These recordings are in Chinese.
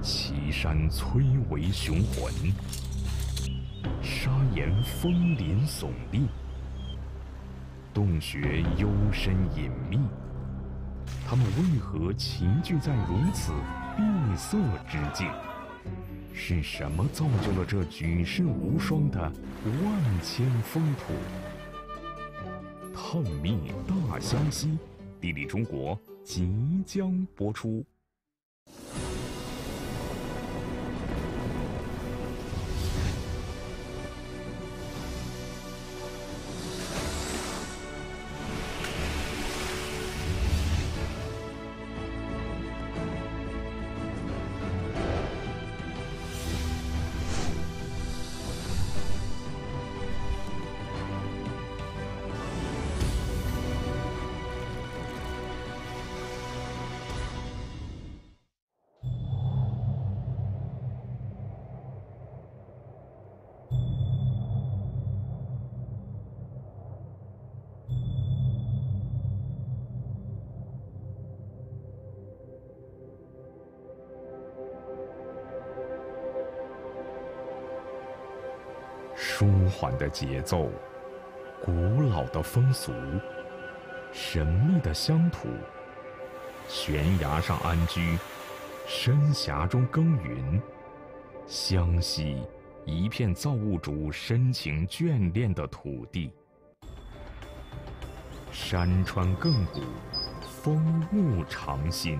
岐山崔嵬雄浑，砂岩峰林耸立，洞穴幽深隐秘。它们为何齐聚在如此闭塞之境？是什么造就了这举世无双的万千风土？ 探秘大湘西，地理中国即将播出。舒缓的节奏，古老的风俗，神秘的乡土，悬崖上安居，深峡中耕耘，湘西一片造物主深情眷恋的土地。山川亘古，风物常新，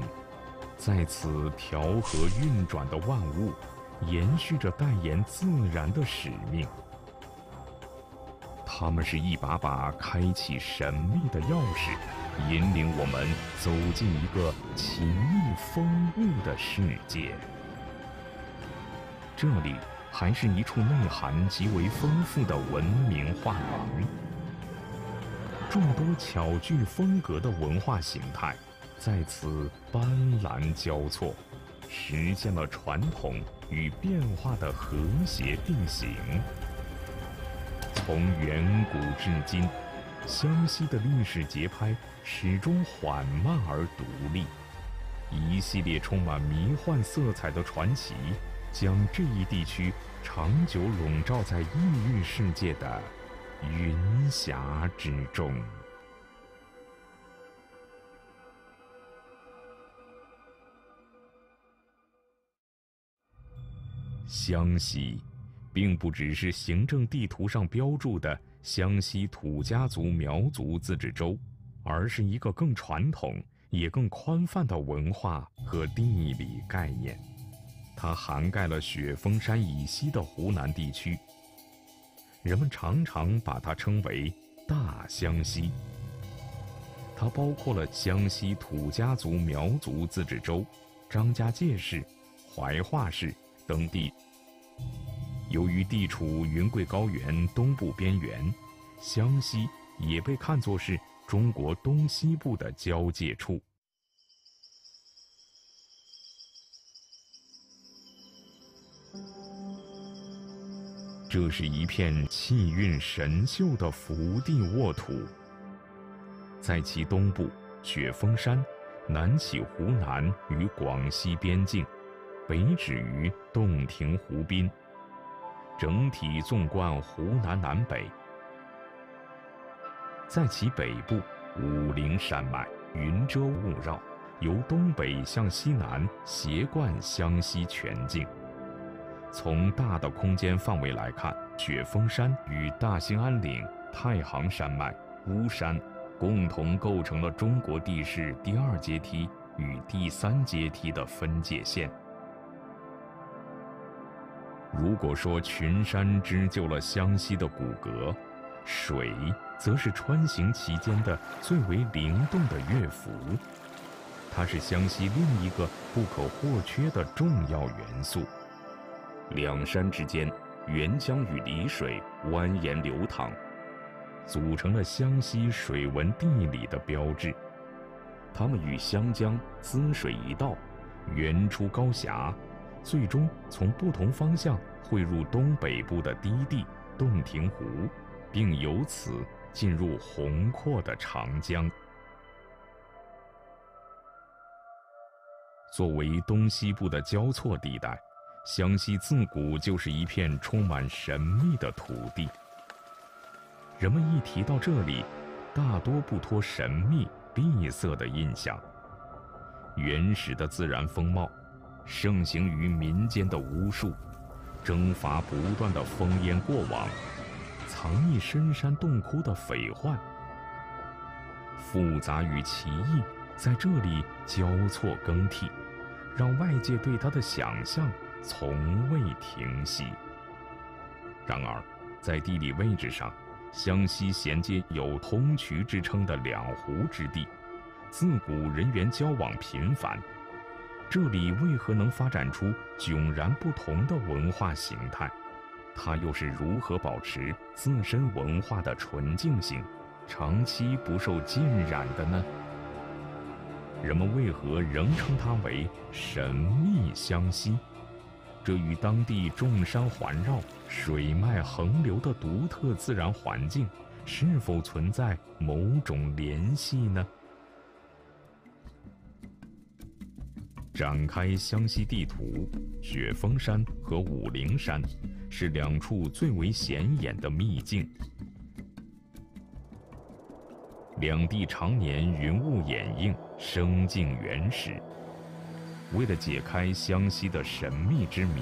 在此调和运转的万物，延续着代言自然的使命。 它们是一把把开启神秘的钥匙，引领我们走进一个奇异风物的世界。这里还是一处内涵极为丰富的文明画廊，众多巧具风格的文化形态在此斑斓交错，实现了传统与变化的和谐并行。 从远古至今，湘西的历史节拍始终缓慢而独立。一系列充满迷幻色彩的传奇，将这一地区长久笼罩在异域世界的云霞之中。 湘西 并不只是行政地图上标注的湘西土家族苗族自治州，而是一个更传统也更宽泛的文化和地理概念。它涵盖了雪峰山以西的湖南地区，人们常常把它称为“大湘西”。它包括了湘西土家族苗族自治州、张家界市、怀化市等地。 由于地处云贵高原东部边缘，湘西也被看作是中国东西部的交界处。这是一片气韵神秀的福地沃土，在其东部，雪峰山南起湖南与广西边境，北止于洞庭湖滨。 整体纵贯湖南南北，在其北部，武陵山脉云遮雾绕，由东北向西南斜贯湘西全境。从大的空间范围来看，雪峰山与大兴安岭、太行山脉、巫山共同构成了中国地势第二阶梯与第三阶梯的分界线。 如果说群山织就了湘西的骨骼，水则是穿行其间的最为灵动的乐符。它是湘西另一个不可或缺的重要元素。两山之间，沅江与澧水蜿蜒流淌，组成了湘西水文地理的标志。它们与湘江、资水一道，源出高峡。 最终从不同方向汇入东北部的低地洞庭湖，并由此进入宏阔的长江。作为东西部的交错地带，湘西自古就是一片充满神秘的土地。人们一提到这里，大多不脱神秘、闭塞的印象。原始的自然风貌，盛行于民间的巫术，征伐不断的烽烟过往，藏匿深山洞窟的匪患，复杂与奇异在这里交错更替，让外界对它的想象从未停息。然而，在地理位置上，湘西衔接有通衢之称的两湖之地，自古人员交往频繁。这里为何能发展出迥然不同的文化形态？它又是如何保持自身文化的纯净性，长期不受浸染的呢？人们为何仍称它为神秘湘西？这与当地众山环绕、水脉横流的独特自然环境是否存在某种联系呢？展开湘西地图，雪峰山和武陵山是两处最为显眼的秘境。两地常年云雾掩映，生境原始。为了解开湘西的神秘之谜，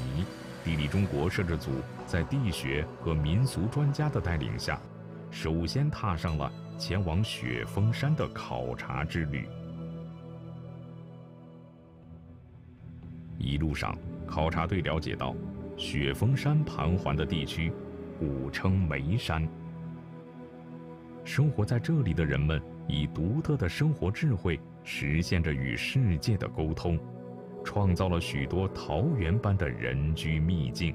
地理中国摄制组在地学和民俗专家的带领下，首先踏上了前往雪峰山的考察之旅。一路上，考察队了解到，雪峰山盘桓的地区，古称梅山。生活在这里的人们以独特的生活智慧，实现着与世界的沟通，创造了许多桃源般的人居秘境。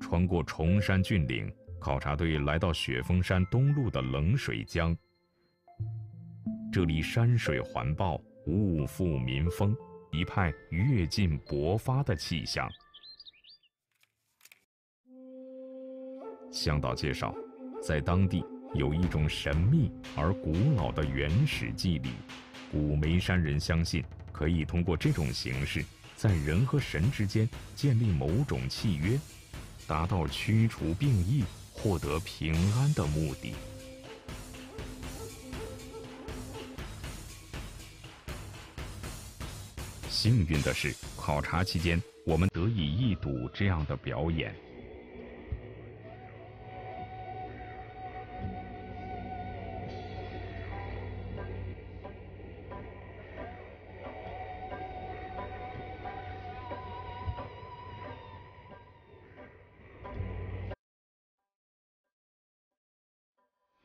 穿过崇山峻岭，考察队来到雪峰山东麓的冷水江。这里山水环抱，物阜民丰，一派跃进勃发的气象。向导介绍，在当地有一种神秘而古老的原始祭礼，古梅山人相信可以通过这种形式，在人和神之间建立某种契约，达到驱除病疫、获得平安的目的。幸运的是，考察期间我们得以一睹这样的表演。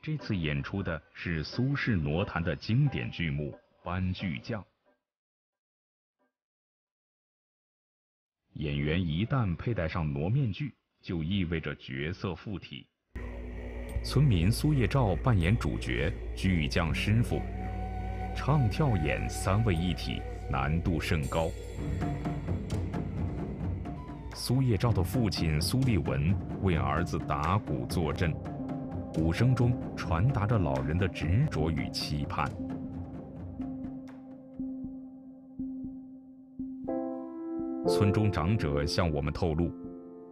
这次演出的是苏轼挪坛的经典剧目《班巨匠》。演员一旦佩戴上傩面具，就意味着角色附体。村民苏叶照扮演主角巨匠师傅，唱跳演三位一体，难度甚高。苏叶照的父亲苏立文为儿子打鼓坐镇，鼓声中传达着老人的执着与期盼。村中长者向我们透露，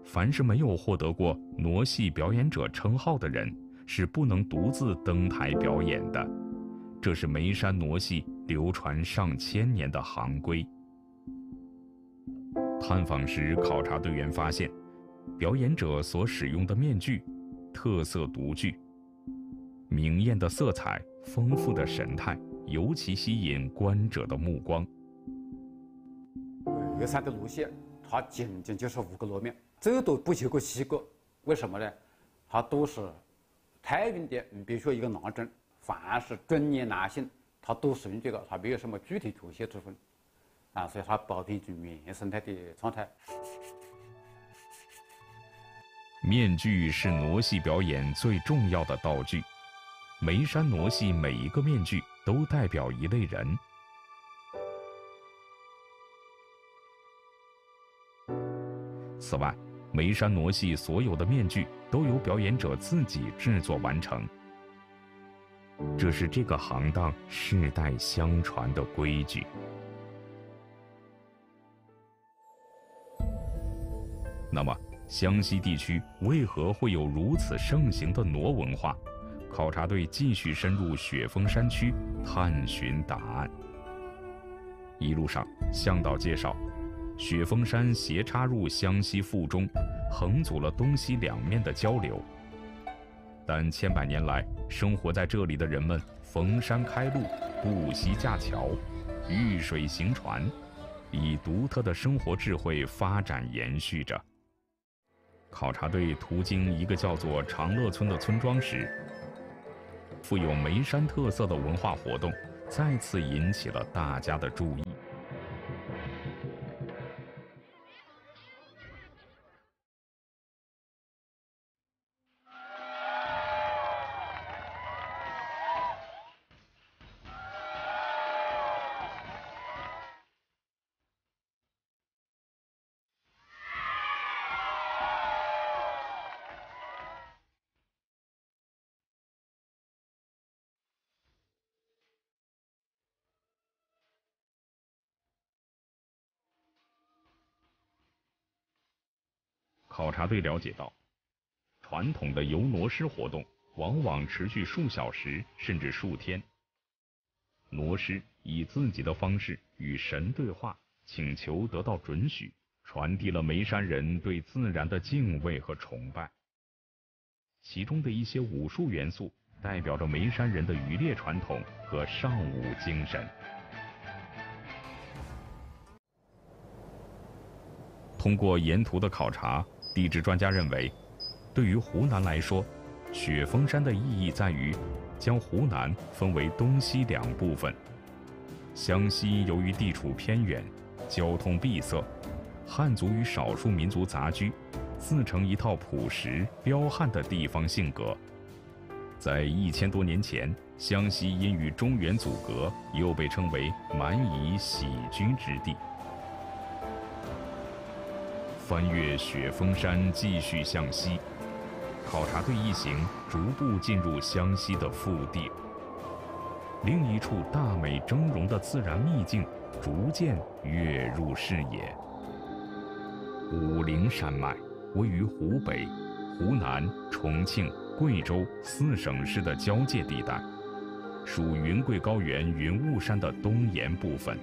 凡是没有获得过傩戏表演者称号的人，是不能独自登台表演的。这是梅山傩戏流传上千年的行规。探访时，考察队员发现，表演者所使用的面具特色独具，明艳的色彩、丰富的神态，尤其吸引观者的目光。梅山的路线，它仅仅就是五个路面，最多不超过7个。为什么呢？它都是太平的，你比如说一个男人，凡是中年男性，他都属于这个，他没有什么具体特色之分，啊，所以它保持一种原生态的状态。面具是傩戏表演最重要的道具，梅山傩戏每一个面具都代表一类人。此外，梅山傩戏所有的面具都由表演者自己制作完成，这是这个行当世代相传的规矩。那么，湘西地区为何会有如此盛行的傩文化？考察队继续深入雪峰山区探寻答案。一路上，向导介绍，雪峰山斜插入湘西腹中，横阻了东西两面的交流。但千百年来，生活在这里的人们逢山开路，不惜架桥，遇水行船，以独特的生活智慧发展延续着。考察队途经一个叫做长乐村的村庄时，富有眉山特色的文化活动再次引起了大家的注意。考察队了解到，传统的游傩师活动往往持续数小时甚至数天。傩师以自己的方式与神对话，请求得到准许，传递了眉山人对自然的敬畏和崇拜。其中的一些武术元素代表着眉山人的渔猎传统和尚武精神。通过沿途的考察，地质专家认为，对于湖南来说，雪峰山的意义在于将湖南分为东西两部分。湘西由于地处偏远，交通闭塞，汉族与少数民族杂居，自成一套朴实彪悍的地方性格。在1000多年前，湘西因与中原阻隔，又被称为蛮夷徙居之地。翻越雪峰山，继续向西，考察队一行逐步进入湘西的腹地。另一处大美峥嵘的自然秘境逐渐跃入视野。武陵山脉位于湖北、湖南、重庆、贵州4省市的交界地带，属云贵高原云雾山的东延部分。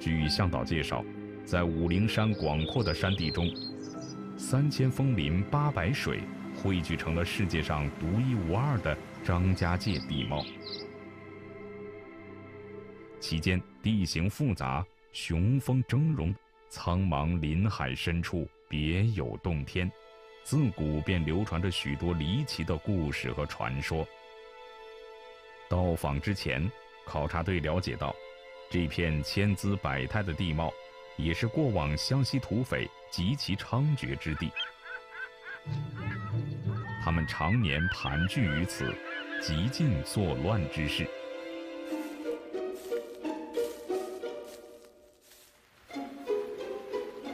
据向导介绍，在武陵山广阔的山地中，3000峰林800水汇聚成了世界上独一无二的张家界地貌。其间地形复杂，雄峰峥嵘，苍茫林海深处别有洞天，自古便流传着许多离奇的故事和传说。到访之前，考察队了解到，这片千姿百态的地貌也是过往湘西土匪极其猖獗之地，他们常年盘踞于此，极尽作乱之事。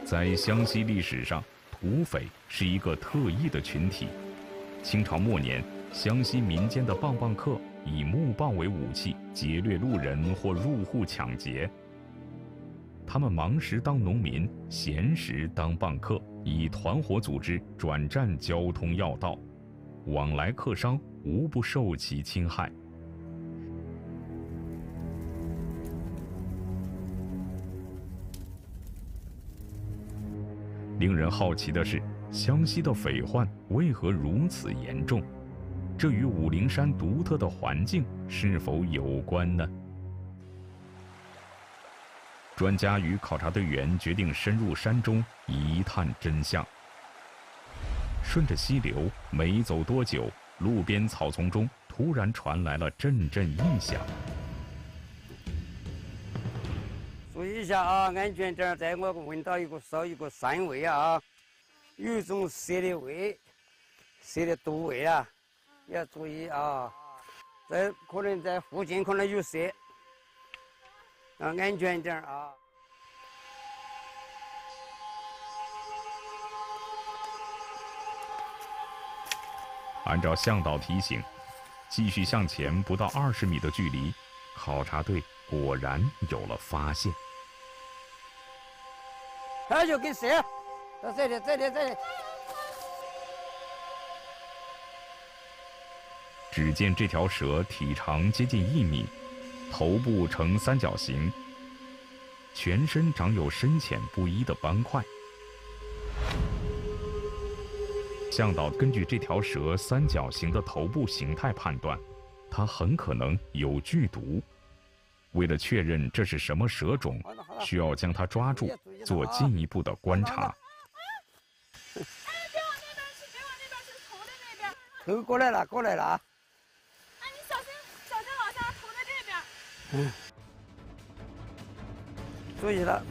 在湘西历史上，土匪是一个特异的群体。清朝末年，湘西民间的棒棒客以木棒为武器，劫掠路人或入户抢劫。他们忙时当农民，闲时当棒客，以团伙组织转战交通要道，往来客商无不受其侵害。令人好奇的是，湘西的匪患为何如此严重？这与武陵山独特的环境是否有关呢？专家与考察队员决定深入山中一探真相。顺着溪流，没走多久，路边草丛中突然传来了阵阵异响。注意一下啊，安全点！在我闻到一股烧一股膻味啊，有一种蛇的味，蛇的毒味啊，要注意啊！在可能在附近可能有蛇。安全点啊！按照向导提醒，继续向前不到20米的距离，考察队果然有了发现。还有根蛇，到这里，这里。只见这条蛇体长接近1米，头部呈三角形，全身长有深浅不一的斑块。 向导根据这条蛇三角形的头部形态判断，它很可能有剧毒。为了确认这是什么蛇种，需要将它抓住，做进一步的观察。头过来了，啊！啊，你小心，往下，头在这边。嗯。注意了，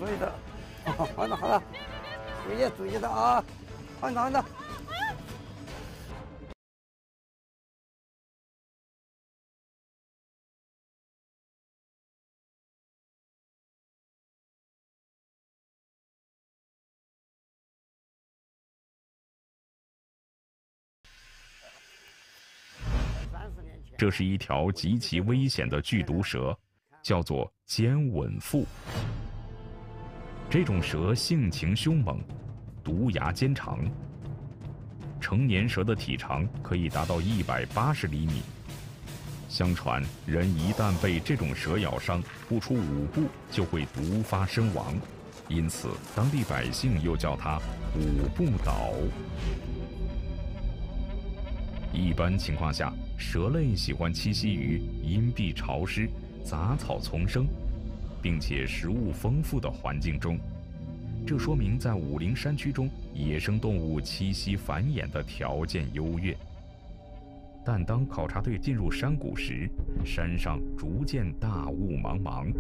好的，注意的啊！好的。 这是一条极其危险的剧毒蛇，叫做尖吻腹。这种蛇性情凶猛，毒牙尖长。成年蛇的体长可以达到180厘米。相传，人一旦被这种蛇咬伤，不出5步就会毒发身亡，因此当地百姓又叫它“5步倒”。 一般情况下，蛇类喜欢栖息于阴蔽潮湿、杂草丛生，并且食物丰富的环境中。这说明在武陵山区中，野生动物栖息繁衍的条件优越。但当考察队进入山谷时，山上逐渐大雾茫茫。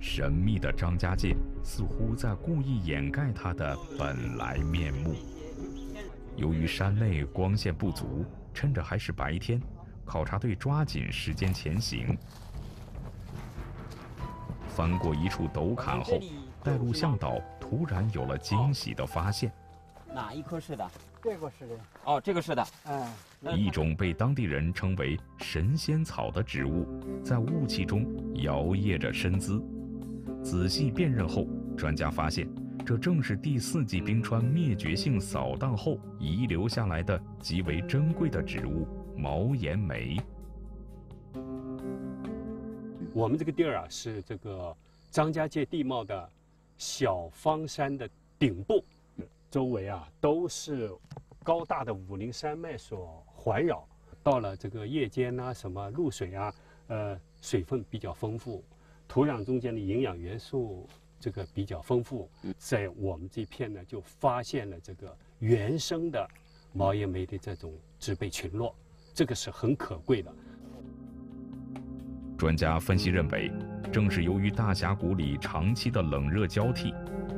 神秘的张家界似乎在故意掩盖它的本来面目。 由于山内光线不足，趁着还是白天，考察队抓紧时间前行。翻过一处陡坎后，带路向导突然有了惊喜的发现。哪一棵是的？这个是的。哦，这个是的。嗯。一种被当地人称为神仙草的植物，在雾气中摇曳着身姿。仔细辨认后，专家发现。 这正是第4纪冰川灭绝性扫荡后遗留下来的极为珍贵的植物——毛岩梅。我们这个地儿啊，是这个张家界地貌的小方山的顶部，周围啊都是高大的武陵山脉所环绕。到了这个夜间呐、什么露水啊，水分比较丰富，土壤中间的营养元素。 这个比较丰富，在我们这片呢，就发现了这个原生的毛岩梅的这种植被群落，这个是很可贵的。专家分析认为，正是由于大峡谷里长期的冷热交替，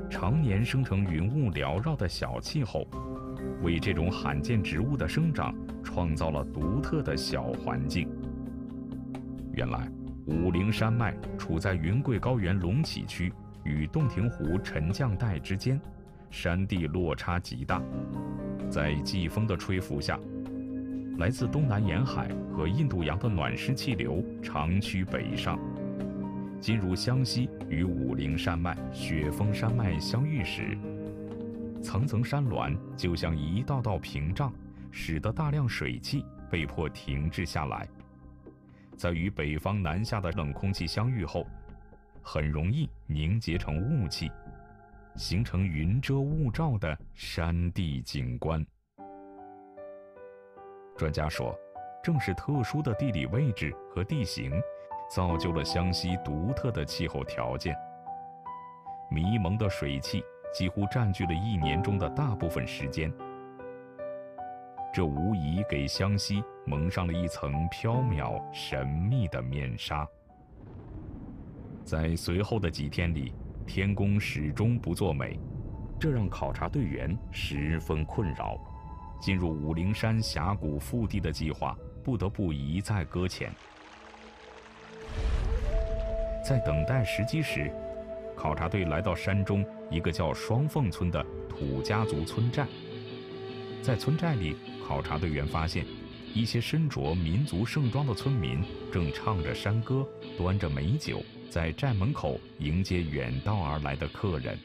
常年生成云雾缭绕的小气候，为这种罕见植物的生长创造了独特的小环境。原来，武陵山脉处在云贵高原龙起区。 与洞庭湖沉降带之间，山地落差极大。在季风的吹拂下，来自东南沿海和印度洋的暖湿气流长驱北上，进入湘西与武陵山脉、雪峰山脉相遇时，层层山峦就像一道道屏障，使得大量水汽被迫停滞下来。在与北方南下的冷空气相遇后， 很容易凝结成雾气，形成云遮雾罩的山地景观。专家说，正是特殊的地理位置和地形，造就了湘西独特的气候条件。迷蒙的水汽几乎占据了1年中的大部分时间，这无疑给湘西蒙上了一层缥缈神秘的面纱。 在随后的几天里，天公始终不作美，这让考察队员十分困扰。进入武陵山峡谷腹地的计划不得不一再搁浅。在等待时机时，考察队来到山中一个叫双凤村的土家族村寨，在村寨里，考察队员发现，一些身着民族盛装的村民正唱着山歌，端着美酒，在站门口迎接远道而来的客人。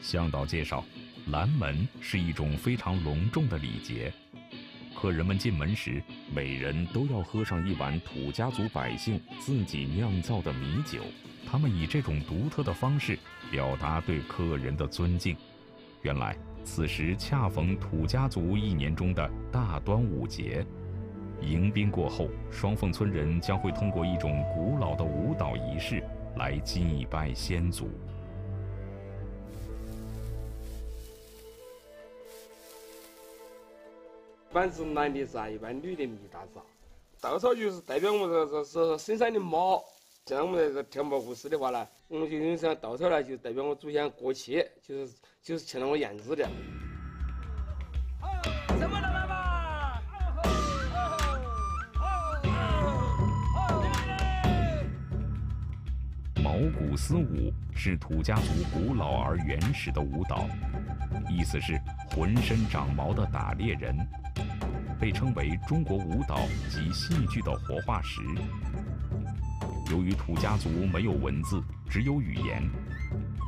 向导介绍，拦门是一种非常隆重的礼节。客人们进门时，每人都要喝上一碗土家族百姓自己酿造的米酒。他们以这种独特的方式表达对客人的尊敬。原来，此时恰逢土家族一年中的大端午节。迎宾过后，双凤村人将会通过一种古老的舞蹈仪式来祭拜先祖。 一般是男的扎，一般女的没咋扎。稻草就是代表我们这身上的毛。像我们这跳毛舞狮的话呢，我们就用上稻草呢，就代表我祖先过去，就是成了我样子的。怎么了，妈妈？毛骨丝舞是土家族古老而原始的舞蹈，意思是浑身长毛的打猎人。 被称为中国舞蹈及戏剧的活化石。由于土家族没有文字，只有语言，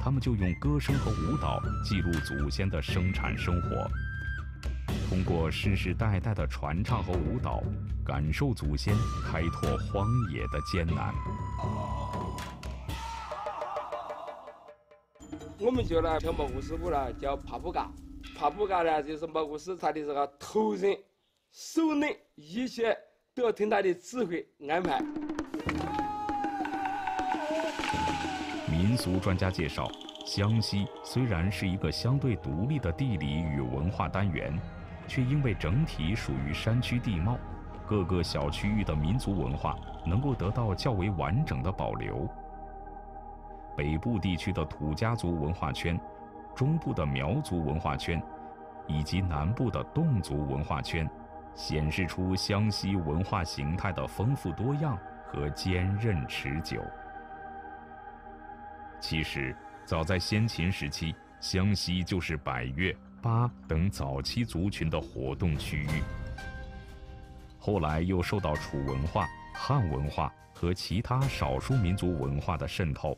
他们就用歌声和舞蹈记录祖先的生产生活。通过世世代代的传唱和舞蹈，感受祖先开拓荒野的艰难。我们叫那跳毛骨丝舞呢，叫帕布嘎。帕布嘎呢，就是毛骨丝他的这个头人。 手能一切都要听他的指挥安排。民俗专家介绍，湘西虽然是一个相对独立的地理与文化单元，却因为整体属于山区地貌，各个小区域的民族文化能够得到较为完整的保留。北部地区的土家族文化圈，中部的苗族文化圈，以及南部的侗族文化圈。 显示出湘西文化形态的丰富多样和坚韧持久。其实，早在先秦时期，湘西就是百越、巴等早期族群的活动区域。后来又受到楚文化、汉文化和其他少数民族文化的渗透，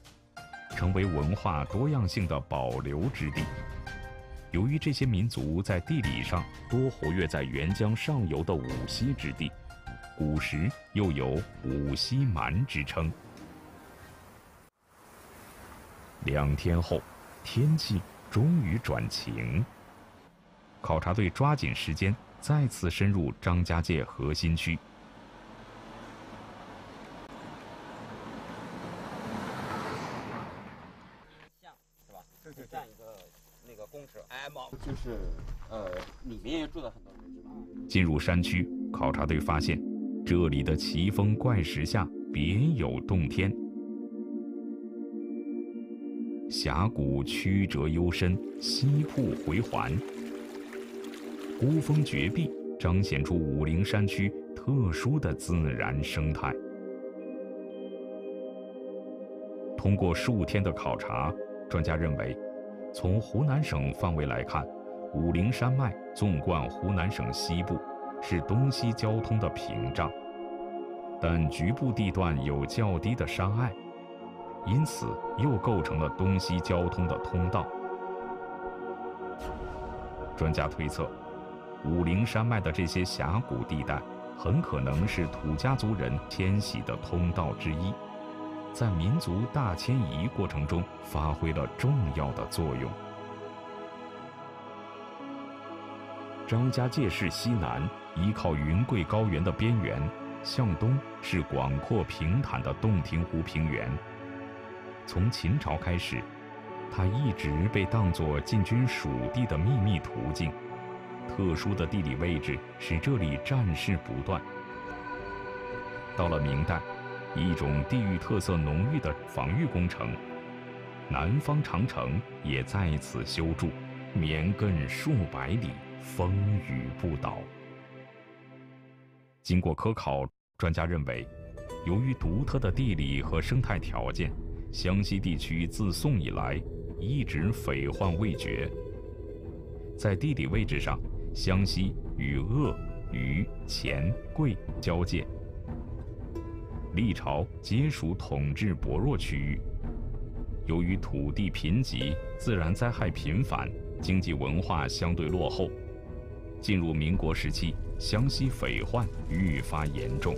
成为文化多样性的保留之地。 由于这些民族在地理上多活跃在沅江上游的五溪之地，古时又有五溪蛮之称。2天后，天气终于转晴。考察队抓紧时间，再次深入张家界核心区。 就是里面也住了很多人。进入山区，考察队发现，这里的奇峰怪石下别有洞天。峡谷曲折幽深，溪瀑回环，孤峰绝壁彰显出武陵山区特殊的自然生态。通过数天的考察，专家认为。 从湖南省范围来看，武陵山脉纵贯湖南省西部，是东西交通的屏障，但局部地段有较低的山隘，因此又构成了东西交通的通道。专家推测，武陵山脉的这些峡谷地带，很可能是土家族人迁徙的通道之一。 在民族大迁移过程中发挥了重要的作用。张家界市西南依靠云贵高原的边缘，向东是广阔平坦的洞庭湖平原。从秦朝开始，它一直被当作进军蜀地的秘密途径。特殊的地理位置使这里战事不断。到了明代。 一种地域特色浓郁的防御工程，南方长城也在此修筑，绵亘数百里，风雨不倒。经过科考，专家认为，由于独特的地理和生态条件，湘西地区自宋以来一直匪患未绝。在地理位置上，湘西与鄂、渝、黔、桂交界，历朝皆属统治薄弱区域。由于土地贫瘠，自然灾害频繁，经济文化相对落后。进入民国时期，湘西匪患愈发严重。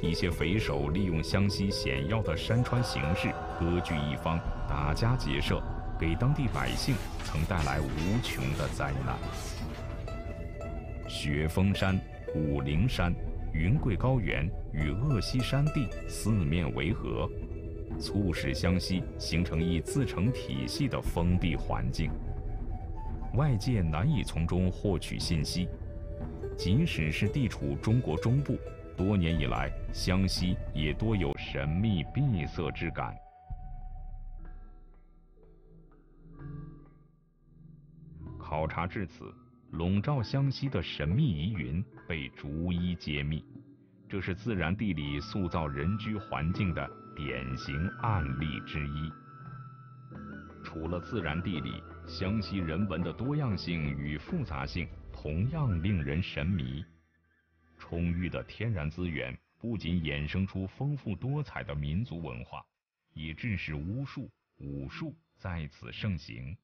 一些匪首利用湘西险要的山川形势，割据一方，打家劫舍，给当地百姓曾带来无穷的灾难。雪峰山、武陵山、云贵高原与鄂西山地四面围合，促使湘西形成一自成体系的封闭环境，外界难以从中获取信息，即使是地处中国中部。 多年以来，湘西也多有神秘闭塞之感。考察至此，笼罩湘西的神秘疑云被逐一揭秘，这是自然地理塑造人居环境的典型案例之一。除了自然地理，湘西人文的多样性与复杂性同样令人神迷。 充裕的天然资源不仅衍生出丰富多彩的民族文化，也致使巫术、武术在此盛行。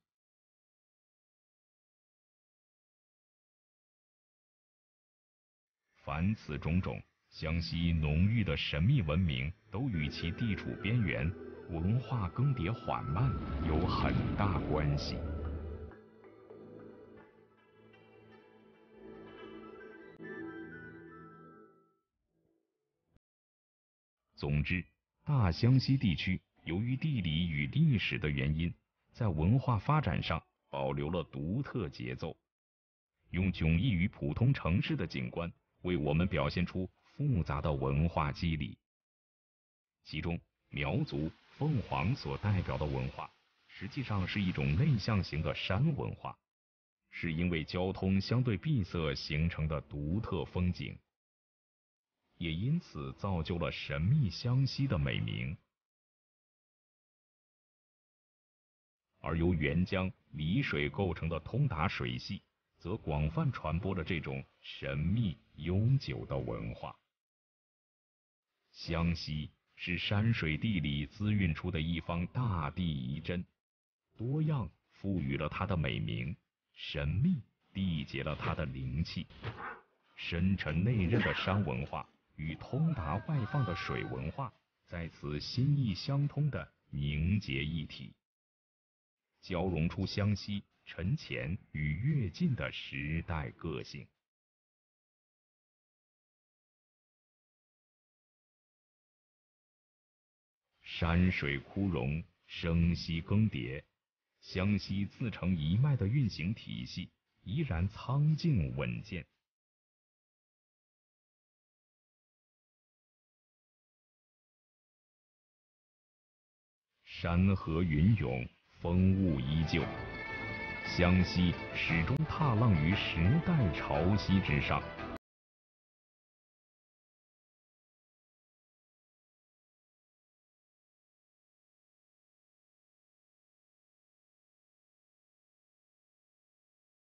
凡此种种，湘西浓郁的神秘文明都与其地处边缘、文化更迭缓慢有很大关系。 总之，大湘西地区由于地理与历史的原因，在文化发展上保留了独特节奏，用迥异于普通城市的景观为我们表现出复杂的文化肌理。其中，苗族、凤凰所代表的文化，实际上是一种内向型的山文化，是因为交通相对闭塞形成的独特风景。 也因此造就了神秘湘西的美名，而由沅江、澧水构成的通达水系，则广泛传播了这种神秘悠久的文化。湘西是山水地理滋润出的一方大地遗珍，多样赋予了它的美名，神秘缔结了它的灵气。深沉内韧的山文化。 与通达外放的水文化在此心意相通的凝结一体，交融出湘西沉潜与跃进的时代个性。山水枯荣，生息更迭，湘西自成一脉的运行体系依然苍劲稳健。 山河云涌，风物依旧。湘西始终踏浪于时代潮汐之上。